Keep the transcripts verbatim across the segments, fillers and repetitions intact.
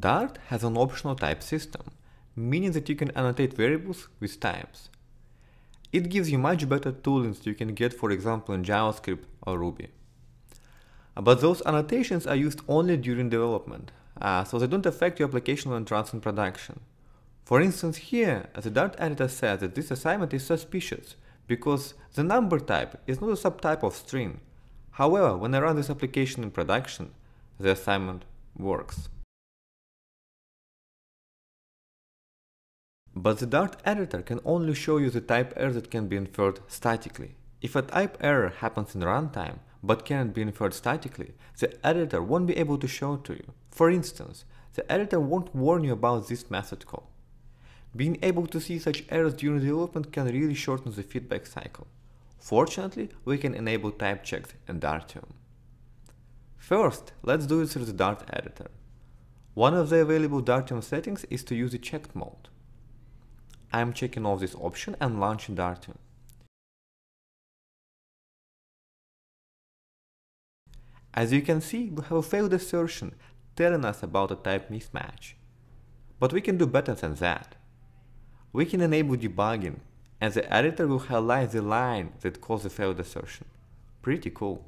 Dart has an optional type system, meaning that you can annotate variables with types. It gives you much better toolings you can get, for example, in JavaScript or Ruby. But those annotations are used only during development, uh, so they don't affect your application when runs in production. For instance, here, the Dart editor says that this assignment is suspicious because the number type is not a subtype of string. However, when I run this application in production, the assignment works. But the Dart editor can only show you the type error that can be inferred statically. If a type error happens in runtime but cannot be inferred statically, the editor won't be able to show it to you. For instance, the editor won't warn you about this method call. Being able to see such errors during development can really shorten the feedback cycle. Fortunately, we can enable type checks in Dartium. First, let's do it through the Dart editor. One of the available Dartium settings is to use the checked mode. I'm checking off this option and launching Dartium. As you can see, we have a failed assertion telling us about a type mismatch. But we can do better than that. We can enable debugging, and the editor will highlight the line that caused the failed assertion. Pretty cool.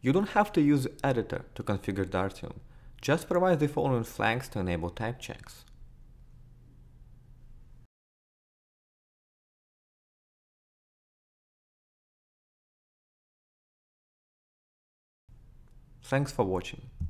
You don't have to use the editor to configure Dartium. Just provide the following flags to enable type checks. Thanks for watching.